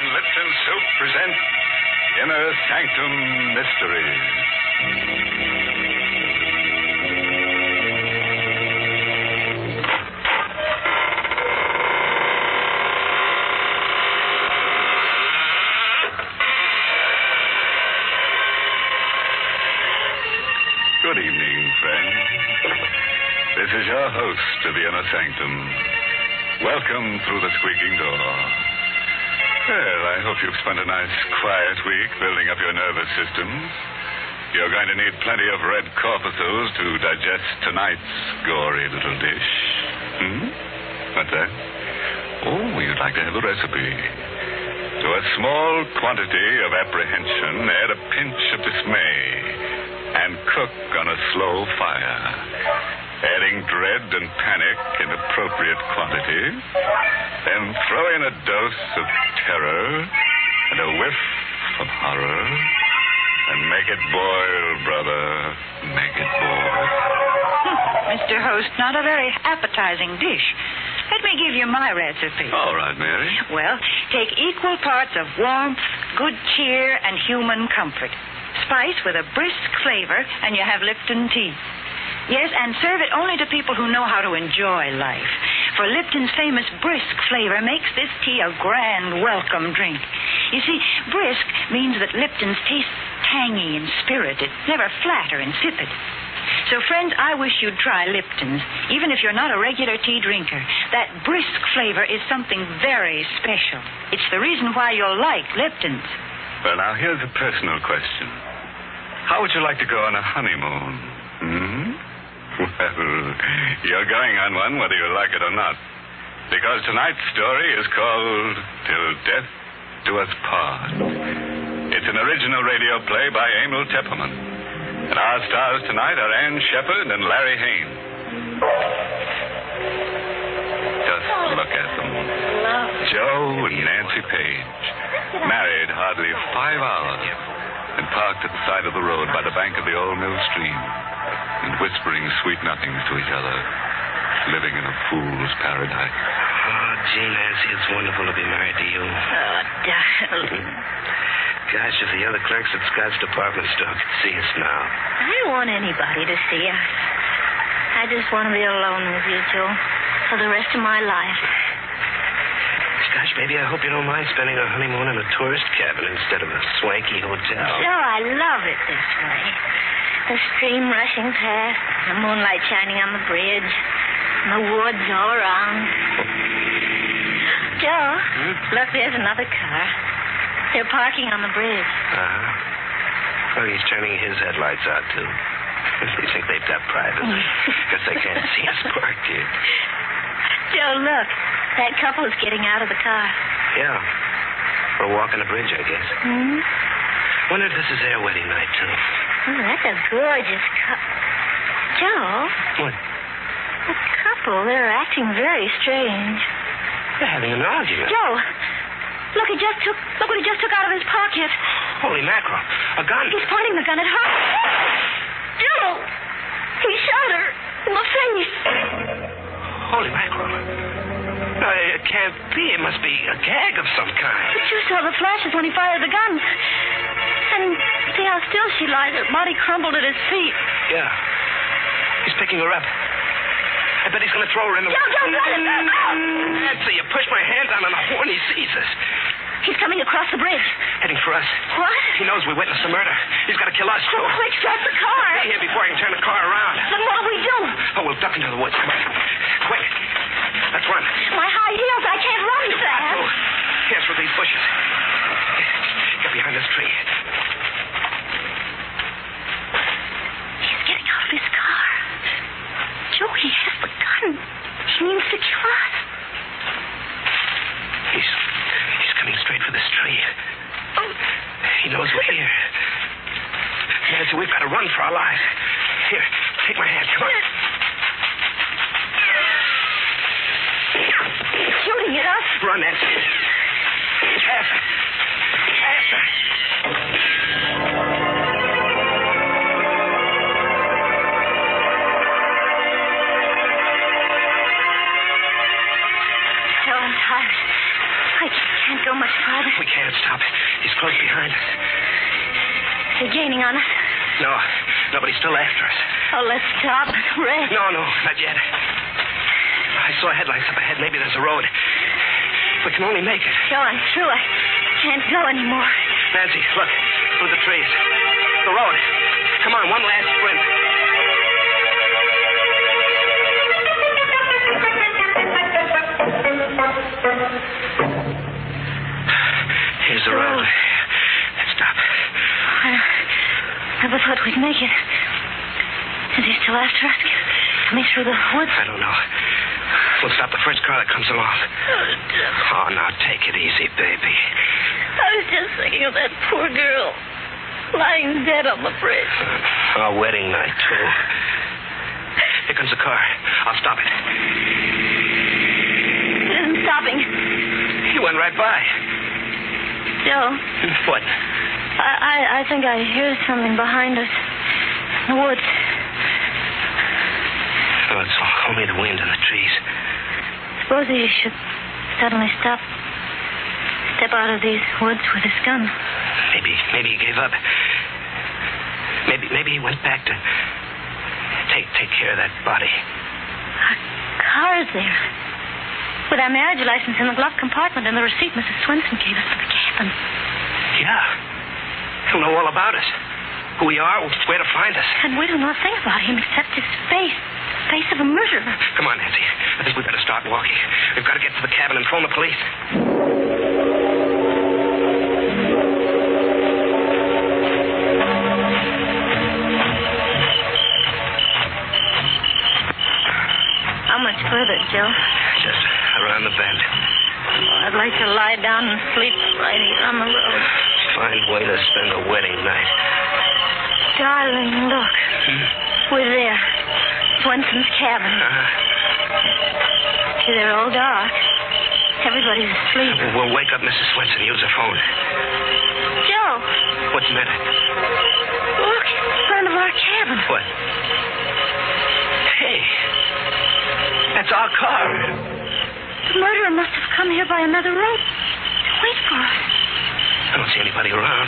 and Lipton Soap present Inner Sanctum Mysteries. Good evening, friends. This is your host to the Inner Sanctum. Welcome through the squeaking door. Well, I hope you've spent a nice, quiet week building up your nervous system. You're going to need plenty of red corpuscles to digest tonight's gory little dish. Hmm? What's that? Oh, you'd like to have a recipe. To a small quantity of apprehension, add a pinch of dismay, and cook on a slow fire, adding dread and panic in appropriate quantity, then throw in a dose of terror and a whiff of horror, and make it boil, brother. Make it boil. Mr. Host, not a very appetizing dish. Let me give you my recipe. All right, Mary. Well, take equal parts of warmth, good cheer, and human comfort. Spice with a brisk flavor, and you have Lipton Tea. Yes, and serve it only to people who know how to enjoy life. For Lipton's famous brisk flavor makes this tea a grand welcome drink. You see, brisk means that Lipton's tastes tangy and spirited, never flat or insipid. So, friends, I wish you'd try Lipton's, even if you're not a regular tea drinker. That brisk flavor is something very special. It's the reason why you'll like Lipton's. Well, now, here's a personal question. How would you like to go on a honeymoon? Hmm? Well, you're going on one whether you like it or not. Because tonight's story is called Till Death Do Us Part. It's an original radio play by Emil Tepperman. And our stars tonight are Ann Shepherd and Larry Haines. Just look at them. Joe and Nancy Page. Married hardly 5 hours. And parked at the side of the road by the bank of the old mill stream. And whispering sweet nothings to each other, living in a fool's paradise. Oh, Gee, Nancy, it's wonderful to be married to you. Oh, darling. Gosh, if the other clerks at Scott's department store could see us now. I don't want anybody to see us. I just want to be alone with you two for the rest of my life. Gosh, baby, I hope you don't mind spending our honeymoon in a tourist cabin instead of a swanky hotel. Sure, I love it this way. The stream rushing past, the moonlight shining on the bridge, and the woods all around. Joe, Look, there's another car. They're parking on the bridge. Uh-huh. Oh, he's turning his headlights out, too. They think they've got privacy because they can't see us parked here. Joe, look. That couple is getting out of the car. Yeah. We're walking the bridge, I guess. Mm-hmm. Wonder if this is their wedding night, too. Oh, that's a gorgeous couple. Joe? What? The couple, they're acting very strange. They're having an argument. Joe, look, look what he just took out of his pocket. Holy mackerel, a gun. He's pointing the gun at her. Joe, he shot her in the face. Holy mackerel. No, it can't be. It must be a gag of some kind. But you saw the flashes when he fired the gun. And see how still she lies. Her body crumbled at his feet. Yeah. He's picking her up. I bet he's going to throw her in the... Don't let him! Nancy, you push my hand down on the horn, he sees us. He's coming across the bridge. Heading for us. What? He knows we witnessed the murder. He's got to kill us, too. Oh, quick, stop the car. Stay here before I can turn the car around. Then what do we do? Oh, we'll duck into the woods. Come on. Quick. Let's run. My high heels, I can't run fast. Oh, here's with these bushes. Get behind this tree. He has the gun. He means to kill us. He's coming straight for this tree. Oh. He knows we're here. Nancy, we've got to run for our lives. Here, take my hand. Come on. He's shooting at us. Run, Nancy. Faster. I can't go much farther. We can't stop. He's close behind us. They're gaining on us. No, but he's still after us. Oh, let's stop. Red. No, not yet. I saw headlights up ahead. Maybe there's a road. We can only make it. John, through. I can't go anymore. Nancy, look. Through the trees. The road. Come on, one last sprint. Here's the road. Let's stop. I never thought we'd make it. Is he still after us? Coming through the woods? I don't know. We'll stop the first car that comes along. Oh, now take it easy, baby. I was just thinking of that poor girl lying dead on the bridge. Our wedding night, too. Here comes the car. I'll stop it. It isn't stopping. He went right by. Joe. What? I think I hear something behind us in the woods. Oh, it's only the wind and the trees. Suppose he should suddenly stop. Step out of these woods with his gun. Maybe he gave up. Maybe he went back to take care of that body. Our car's there. With our marriage license in the glove compartment and the receipt Mrs. Swenson gave us for the cabin. Yeah. He'll know all about us. Who we are, where to find us. And we don't know a thing about him except his face. The face of a murderer. Come on, Nancy. I think we've got to start walking. We've got to get to the cabin and phone the police. How much further, Joe? Just around the bend. Oh, I'd like to lie down and sleep right here on the road. Fine way to spend a wedding night. Darling, look. We're there. Swenson's cabin. See, they're all dark. Everybody's asleep. We'll wake up Mrs. Swenson. Use her phone. Joe. What's the matter? Look, in front of our cabin. What? Hey. That's our car. The murderer must have come here by another road to wait for us. I don't see anybody around.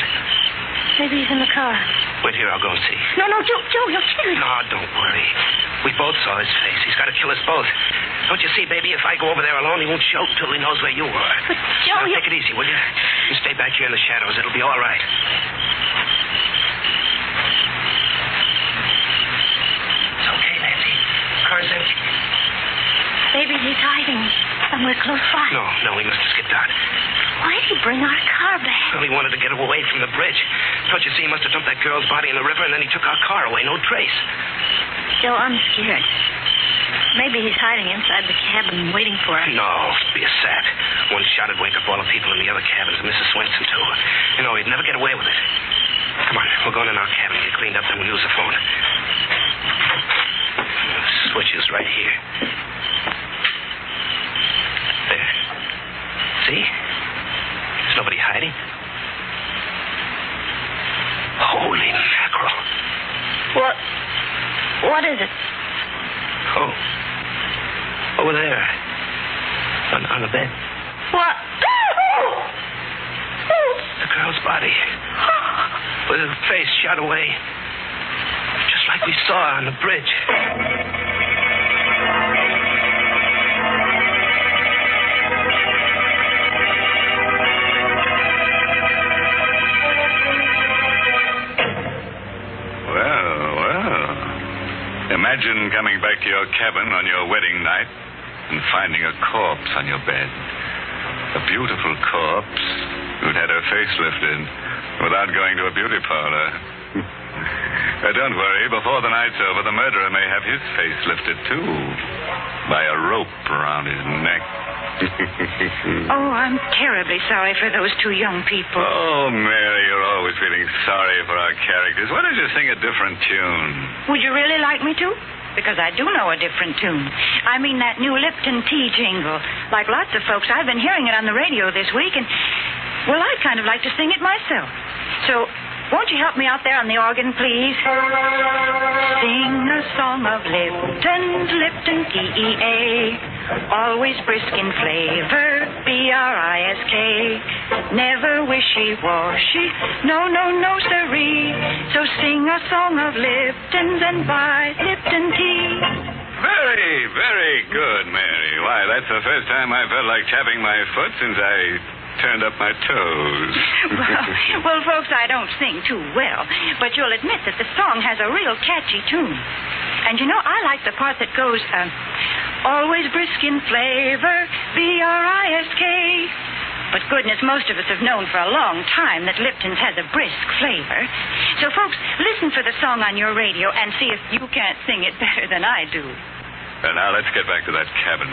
Maybe he's in the car. Wait here, I'll go and see. No, Joe, you're kidding. No, don't worry. We both saw his face. He's got to kill us both. Don't you see, baby, if I go over there alone, he won't choke till he knows where you are. But, Joe, now, take it easy, will you? You stay back here in the shadows. It'll be all right. It's okay, Nancy. The car's empty. Baby, he's hiding somewhere close by. No, we must have skipped out. Why did he bring our car back? Well, he wanted to get away from the bridge. Don't you see, he must have dumped that girl's body in the river, and then he took our car away. No trace. Joe, I'm scared. Maybe he's hiding inside the cabin waiting for us. No, be a sap. One shot would wake up all the people in the other cabins, and Mrs. Swenson, too. You know, he'd never get away with it. Come on, we're going in our cabin, get cleaned up, then we'll use the phone. The switch is right here. There. See? Nobody hiding. Holy mackerel. What is it? Oh. Over there. On the bed. What? The girl's body. With her face shot away. Just like we saw on the bridge. Imagine coming back to your cabin on your wedding night and finding a corpse on your bed. A beautiful corpse who'd had her face lifted without going to a beauty parlor. Don't worry, before the night's over, the murderer may have his face lifted, too, by a rope around his neck. Oh, I'm terribly sorry for those two young people. Oh, Mary, you're always feeling sorry for our characters. Why don't you sing a different tune? Would you really like me to? Because I do know a different tune. I mean that new Lipton Tea jingle. Like lots of folks, I've been hearing it on the radio this week, and, well, I'd kind of like to sing it myself. So, won't you help me out there on the organ, please? Sing a song of Lipton, Lipton, T-E-A. Always brisk in flavor, brisk. Never wishy-washy, no, no, no, sirree. So sing a song of Lipton's and buy Lipton tea. Very, very good, Mary. Why, that's the first time I felt like tapping my foot since I turned up my toes. Well, folks, I don't sing too well, but you'll admit that the song has a real catchy tune. And, you know, I like the part that goes, always brisk in flavor, brisk. But goodness, most of us have known for a long time that Lipton's has a brisk flavor. So, folks, listen for the song on your radio and see if you can't sing it better than I do. Well, now, let's get back to that cabin.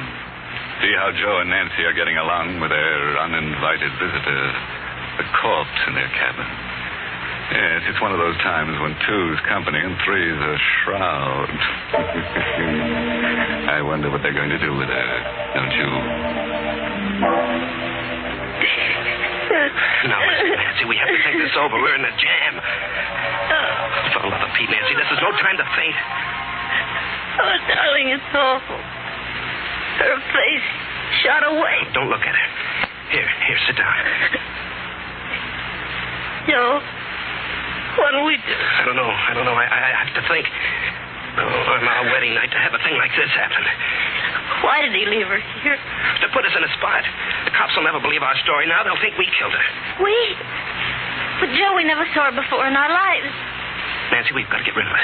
See how Joe and Nancy are getting along with their uninvited visitor, the corpse in their cabin. Yes, it's one of those times when two's company and three's a shroud. I wonder what they're going to do with her, don't you? Now, listen, Nancy, we have to think this over. We're in a jam. For the love of Pete, Nancy, this is no time to faint. Oh, darling, it's awful. Her face shot away. Don't look at her. Here, sit down. Joe, what do we do? I don't know. I have to think. Oh, on our wedding night, to have a thing like this happen. Why did he leave her here? To put us in a spot. The cops will never believe our story now. They'll think we killed her. We? But, Joe, we never saw her before in our lives. Nancy, we've got to get rid of her.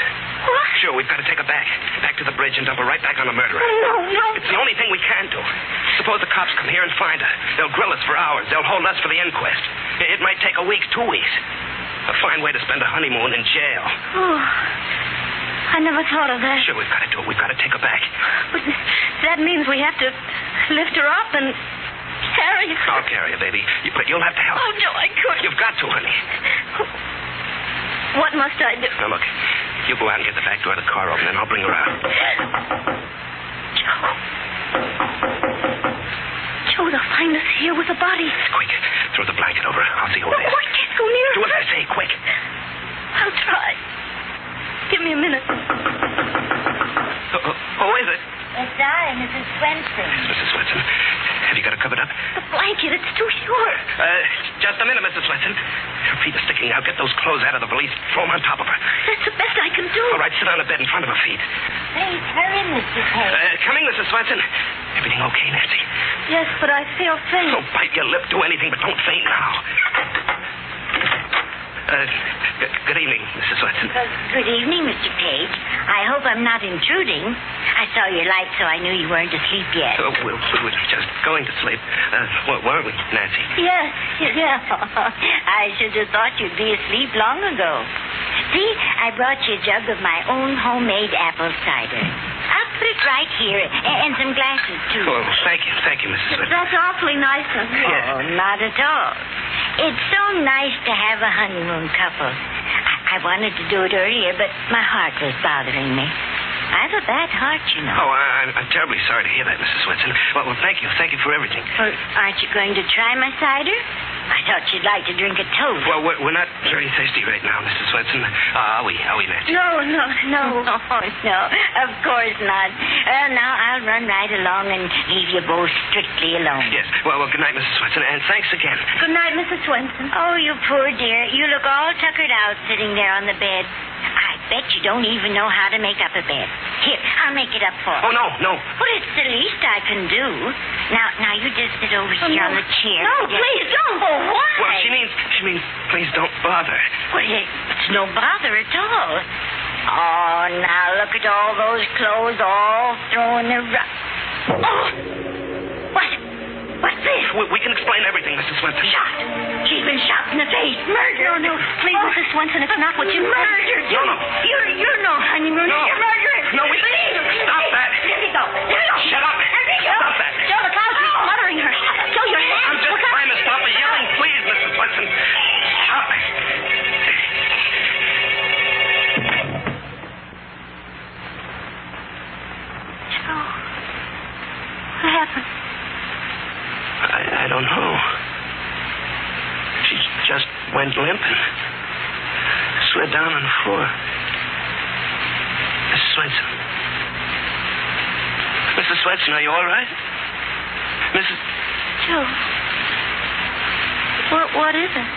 What? Sure, we've got to take her back to the bridge and dump her right back on the murderer. No. It's the only thing we can do. Suppose the cops come here and find her. They'll grill us for hours. They'll hold us for the inquest. It might take a week, 2 weeks. A fine way to spend a honeymoon in jail. Oh, I never thought of that. Sure, we've got to do it. We've got to take her back. But that means we have to lift her up and carry her. I'll carry her, baby. But you'll have to help. Oh, no, I couldn't. You've got to, honey. What must I do? Now, look, you go out and get the back door of the car open, and I'll bring her out. Joe, they'll find us here with the body. Quick, throw the blanket over her. I'll see who it is. Oh, I can't go near her. Do what I say, quick. I'll try. Give me a minute. Who is it? It's I, Mrs. Swenson. Mrs. Swenson, have you got it covered up? The blanket, it's too short. Just a minute, Mrs. Swenson. Her feet are sticking out. Get those clothes out of the valise. Throw them on top of her. That's the best I can do. All right, sit on the bed in front of her feet. Please, hurry, Mrs. Hayes. Coming, Mrs. Swenson. Everything okay, Nancy? Yes, but I feel faint. Oh, bite your lip. Do anything, but don't faint now. Good evening, Mrs. Swenson. Good evening, Mr. Page. I hope I'm not intruding. I saw your light, so I knew you weren't asleep yet. Oh, we were just going to sleep. Weren't we, Nancy? Yes. I should have thought you'd be asleep long ago. See, I brought you a jug of my own homemade apple cider. I'll put it right here, and some glasses, too. Oh, thank you, Mrs. Swenson. That's awfully nice of you. Oh, not at all. It's so nice to have a honeymoon couple. I wanted to do it earlier, but my heart was bothering me. I have a bad heart, you know. Oh, I'm terribly sorry to hear that, Mrs. Swenson. Well, thank you. Thank you for everything. Well, aren't you going to try my cider? I thought you'd like to drink a toast. Well, we're not very thirsty right now, Mrs. Swenson. Are we, Nancy? No. Of course not. Now, I'll run right along and leave you both strictly alone. Yes. Well, good night, Mrs. Swenson, and thanks again. Good night, Mrs. Swenson. Oh, you poor dear. You look all tuckered out sitting there on the bed. I bet you don't even know how to make up a bed. Here, I'll make it up for you. Oh, no. Well, it's the least I can do. Now you just sit over here on the chair. No, please don't. Oh, why? Well, she means please don't bother. Well, it's no bother at all. Oh, now look at all those clothes all thrown around. Oh! What? What's this? We can explain everything, Mrs. Swenson. Shot. She's been shot in the face. Murder. No. Please, Mrs. Swenson, it's not what you murdered. No. You're no honeymooner. No. You're murderers. No, we... Please. Stop that. Let me go. Shut up. Let me go. Stop that. Joe, the cloud is fluttering her. Joe, your hands. I'm just trying to stop her yelling. Please, Mrs. Swenson. Stop it. Joe. What happened? I don't know. She just went limp and slid down on the floor. Mrs. Swenson, Mrs. Swenson, are you all right? Mrs. Joe. What is it?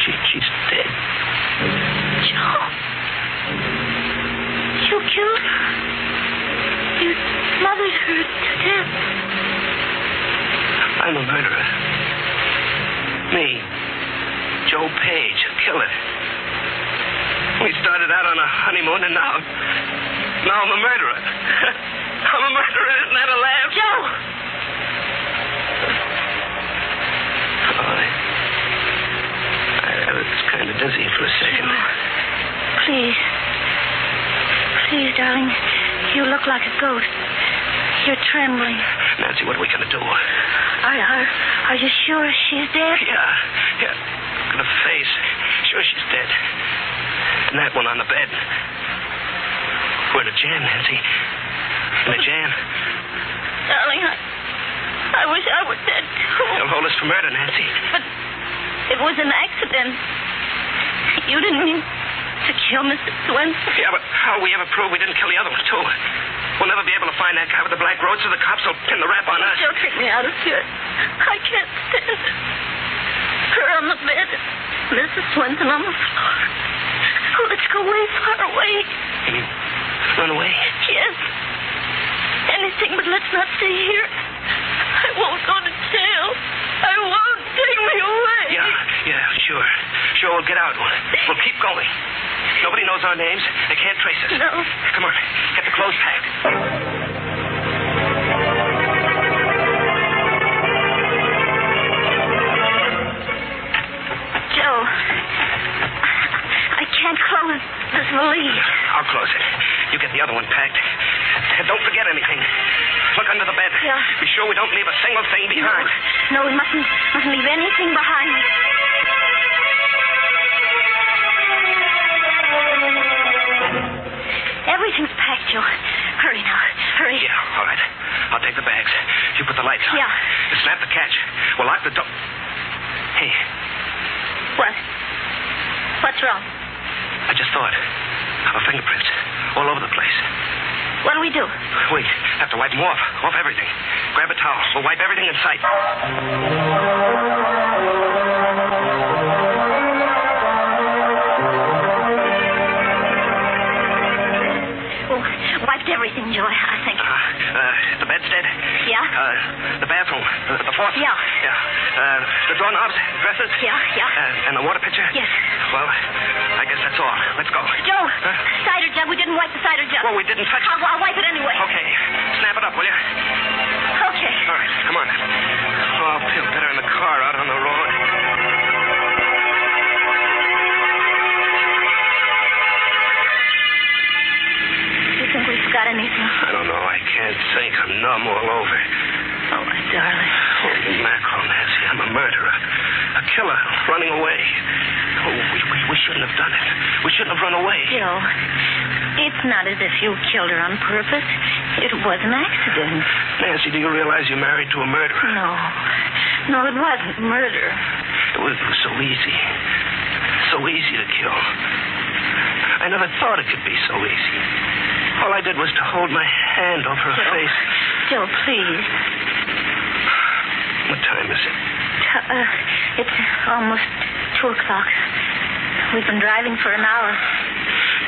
She's dead. Joe. You killed her. You smothered her to death. I'm a murderer. Me, Joe Page, a killer. We started out on a honeymoon, and now I'm a murderer. I'm a murderer. Isn't that a laugh? Joe! Oh, I was kind of dizzy for a second. Joe, please. Please, darling. You look like a ghost. You're trembling. Nancy, what are we going to do? Are you sure she's dead? Yeah. Look at her face. Sure she's dead. And that one on the bed. We're in a jam, Nancy. In a jam. Darling, I wish I were dead, too. They'll hold us for murder, Nancy. But it was an accident. You didn't mean to kill Mrs. Swenson. Yeah, but how will we ever prove we didn't kill the other one, too? We'll never be able to find that guy with the black road, so the cops will pin the rap on us. Joe, take me out of here. I can't stand it. Her on the bed, Mrs. Swenson on the floor. Let's go way far away. You mean run away? Yes. Anything, but let's not stay here. I won't go to jail. I won't. Take me away. Yeah, sure. Sure, we'll get out. We'll keep going. Nobody knows our names. They can't trace us. No. Come on. Get the clothes packed. I'll close it. You get the other one packed. And don't forget anything. Look under the bed. Yeah. Be sure we don't leave a single thing behind. No, we mustn't leave anything behind. Everything's packed, Joe. Hurry now. Hurry. Yeah, all right. I'll take the bags. You put the lights on. Yeah. And snap the catch. We'll lock the door. Hey. What? What's wrong? I just thought. Our fingerprints. All over the place. What do we do? Wait. Have to wipe them off. Off everything. Grab a towel. We'll wipe everything in sight. Oh, wiped everything, Joy, I think. The bedstead. Yeah. The bathroom. The floor. Yeah. Yeah. The doorknobs. Dresses. Yeah. And the water pitcher. Yes. Well, I guess that's all. Let's go. Joe, cider jug. We didn't wipe the cider jug. Well, we didn't touch it. I'll wipe it anyway. Okay. Snap it up, will you? Okay. All right. Come on. Oh, I'll feel better in the car out on the road. You think we forgot anything? I don't know. I can't think. I'm numb all over. Oh, my darling. Holy mackerel, Nancy. I'm a murderer. A killer running away. Oh, we shouldn't have done it. We shouldn't have run away. Joe, it's not as if you killed her on purpose. It was an accident. Nancy, do you realize you're married to a murderer? No, it wasn't murder. It was so easy. So easy to kill. I never thought it could be so easy. All I did was to hold my hand over her face. Joe, please. What time is it? It's almost 2:00. We've been driving for an hour.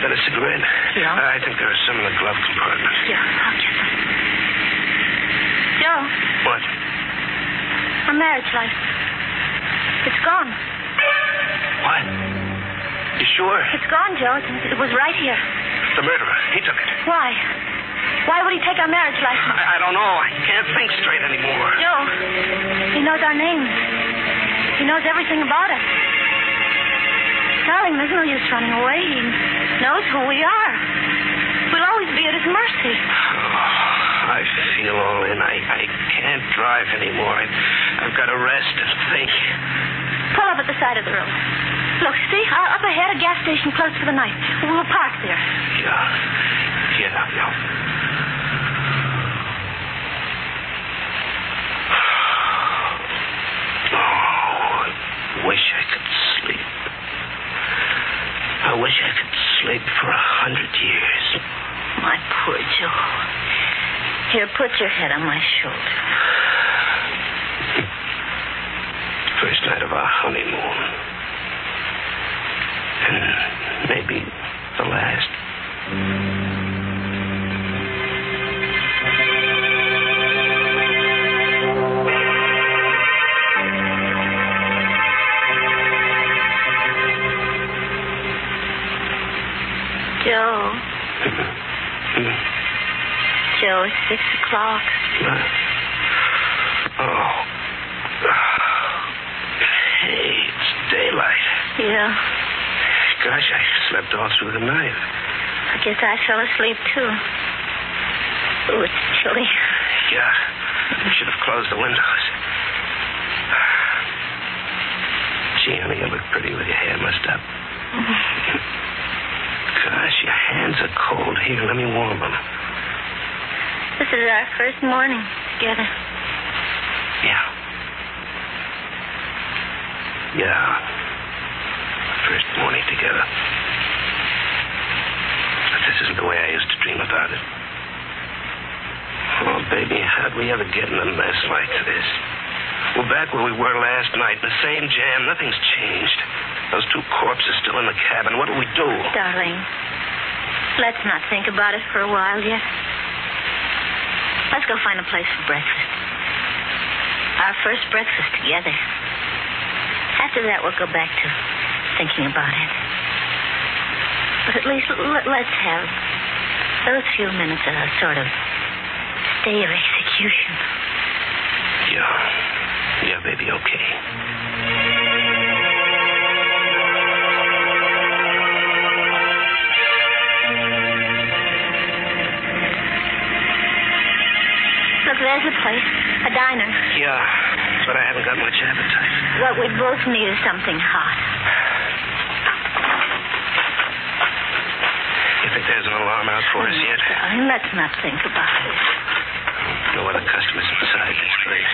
That a cigarette? Yeah. I think there are some in the glove compartment. Yeah, I'll get them. Joe. What? Our marriage life. It's gone. What? You sure? It's gone, Joe. It was right here. The murderer. He took it. Why? Why would he take our marriage life? I don't know. I can't think straight anymore. Joe, he knows our names. He knows everything about us. Darling, there's no use running away. He knows who we are. We'll always be at his mercy. Oh, I feel all in. I can't drive anymore. I've got to rest and think. Pull up at the side of the road. Look, see? Up ahead, a gas station close for the night. We'll park there. Yeah. Oh, I wish I could sleep. I wish I could sleep for 100 years. poor Joe. Here, put your head on my shoulder. First night of our honeymoon. And maybe the last. Joe. Joe, it's 6 o'clock. Oh. Hey, it's daylight. Yeah. Gosh, I slept all through the night. I guess I fell asleep, too. Oh, it's chilly. Yeah. I should have closed the windows. Gee, honey, you look pretty with your hair messed up. Gosh, your hands are cold. Here, let me warm them. This is our first morning together. Yeah. Yeah. First morning together. But this isn't the way I used to dream about it. Oh, baby, how'd we ever get in a mess like this? We're back where we were last night. The same jam. Nothing's changed. Those two corpses still in the cabin. What'll we do? Darling, let's not think about it for a while yet. Let's go find a place for breakfast. Our first breakfast together. After that, we'll go back to thinking about it. But at least let's have those few minutes of a sort of stay of execution. Yeah. Yeah, baby, okay. There's a place, a diner. Yeah, but I haven't got much appetite. What we both need is something hot. You think there's an alarm out for us yet? Darling, let's not think about it. No other customers inside this place.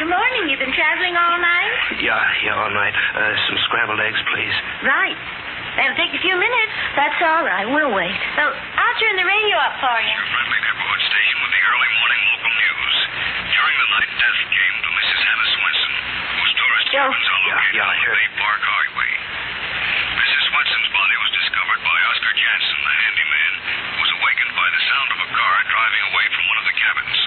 Good morning. You've been traveling all night? Yeah, all night. Some scrambled eggs, please. Right. That'll take a few minutes. That's all right. We'll wait. Well, I'll turn the radio up for you. Friendly neighborhood station with the early morning local news. During the night, death came to Mrs. Hannah Swenson, whose tourist cabins are located on the Bay Park Highway. Mrs. Swenson's body was discovered by Oscar Jansen, the handyman, who was awakened by the sound of a car driving away from one of the cabins.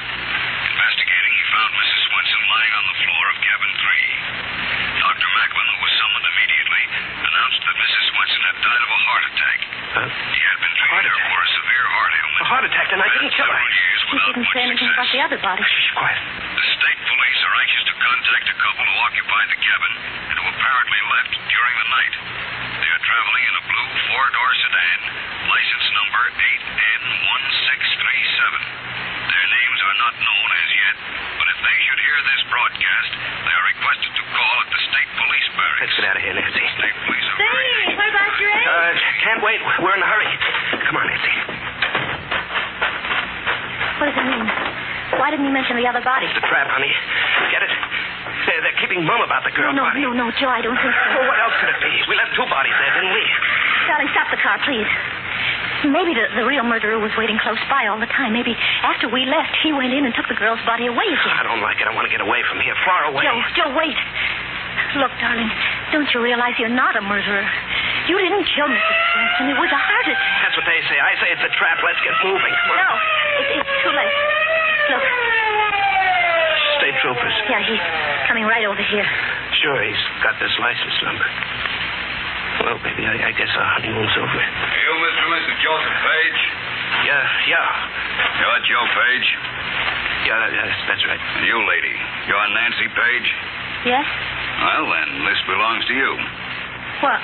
Investigating, he found Mrs. Swenson lying on the floor of cabin 3. Dr. Macklin, who was summoned immediately, announced that Mrs. Swenson had died of a heart attack. He had been treated for a severe heart ailment. A heart attack, and I didn't kill her. He didn't say anything about the other body. Shh, quiet. The state police are anxious to contact a couple who occupied the cabin and who apparently left during the night. They are traveling in a blue four-door sedan, license number 8N1637. Their names are not known as yet, but if they should hear this broadcast, they are requested to call at the state police barracks. Let's get out of here, Nancy. State police are very... What about your eggs? Can't wait. We're in a hurry. Come on, Nancy. What does it mean? Why didn't you mention the other body? It's a trap, honey. Get it? They're keeping mum about the girl's body. No, Joe, I don't think so. Well, what else could it be? We left two bodies there, didn't we? Darling, stop the car, please. Maybe the real murderer was waiting close by all the time. Maybe after we left, he went in and took the girl's body away again. I don't like it. I want to get away from here, far away. Joe, wait. Look, darling, don't you realize you're not a murderer? You didn't kill Mrs. Swenson. It was a heart attack. That's what they say. I say it's a trap. Let's get moving. No, it's too late. Look. State troopers. Yeah, he's coming right over here. Sure, he's got this license number. Well, baby, I guess our honeymoon's over. Are you Mr. and Mrs. Joseph Page? Yeah. You're Joe Page? Yeah, that's right. And you, lady, you're Nancy Page? Yes. Well, then, this belongs to you. What?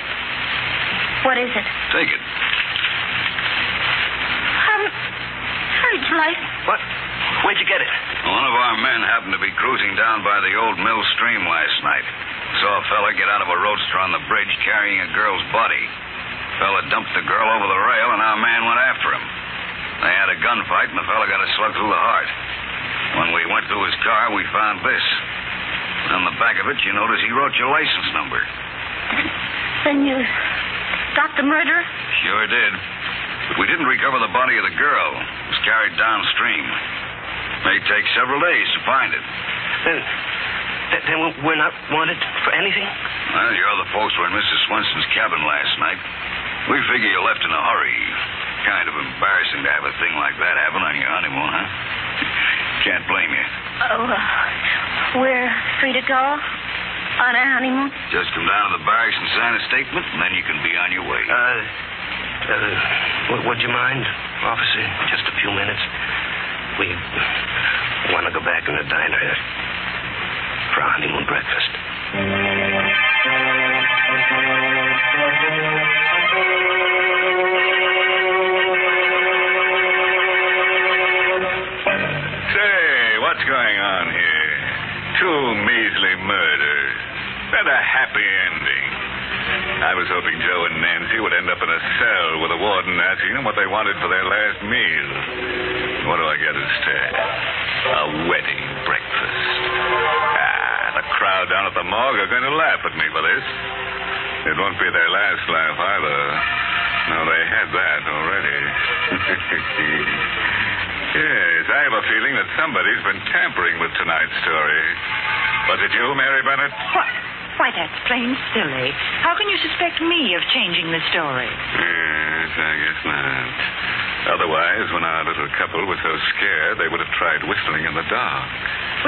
What is it? Take it. It's like... What? Where'd you get it? One of our men happened to be cruising down by the old mill stream last night. Saw a fella get out of a roadster on the bridge carrying a girl's body. Fella dumped the girl over the rail, and our man went after him. They had a gunfight, and the fella got a slug through the heart. When we went through his car, we found this. On the back of it, you notice he wrote your license number. Then you got the murderer? Sure did. We didn't recover the body of the girl. It was carried downstream. May take several days to find it. Then we're not wanted for anything? Well, your other folks were in Mrs. Swenson's cabin last night. We figure you left in a hurry. Kind of embarrassing to have a thing like that happen on your honeymoon, huh? Can't blame you. Oh, we're free to go on our honeymoon? Just come down to the barracks and sign a statement, and then you can be on your way. Would you mind, officer? Just a few minutes. We want to go back in the diner for our honeymoon breakfast. Say, what's going on here? Two measly murders. And a happy ending. I was hoping Joe and Nancy would end up in a cell with a warden asking them what they wanted for their last meal. What do I get instead? A wedding breakfast. The crowd down at the morgue are going to laugh at me for this. It won't be their last laugh either. No, they had that already. Yes, I have a feeling that somebody's been tampering with tonight's story. Was it you, Mary Bennett? What? Why, that's plain silly. How can you suspect me of changing the story? Yes, I guess not. Otherwise, when our little couple was so scared, they would have tried whistling in the dark.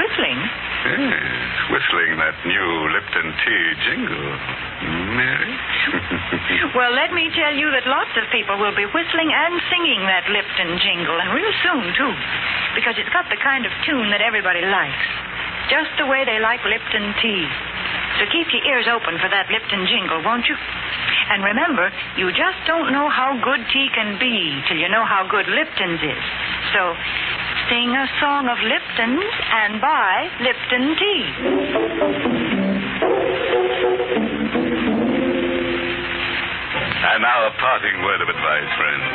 Whistling? Yes, whistling that new Lipton Tea jingle. Mary? Well, let me tell you that lots of people will be whistling and singing that Lipton jingle, and real soon, too, because it's got the kind of tune that everybody likes, just the way they like Lipton Tea. So keep your ears open for that Lipton jingle, won't you? And remember, you just don't know how good tea can be till you know how good Lipton's is. So sing a song of Lipton's and buy Lipton Tea. And now a parting word of advice, friends.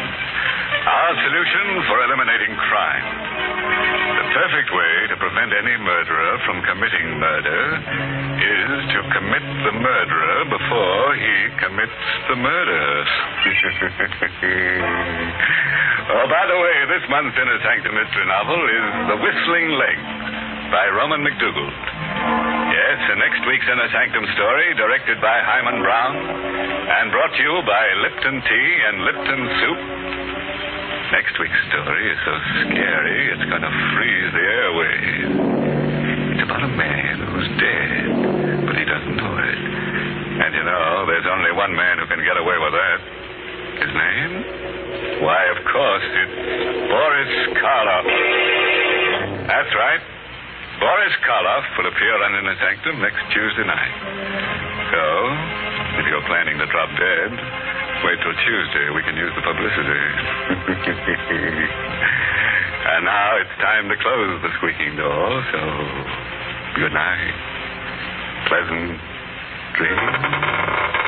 Our solution for eliminating crime. The perfect way to prevent any murderer from committing murder is to commit the murderer before he commits the murder. Oh, by the way, this month's Inner Sanctum Mystery novel is The Whistling Leg by Roman McDougald. Yes, and next week's Inner Sanctum story, directed by Hyman Brown, and brought to you by Lipton Tea and Lipton Soup. Next week's story is so scary, it's going to freeze the airways. It's about a man who's dead, but he doesn't know it. And you know, there's only one man who can get away with that. His name? Why, of course, it's Boris Karloff. That's right. Boris Karloff will appear on Inner Sanctum next Tuesday night. So, if you're planning to drop dead, wait till Tuesday. We can use the publicity. And now it's time to close the squeaking door, so good night. Pleasant dreams.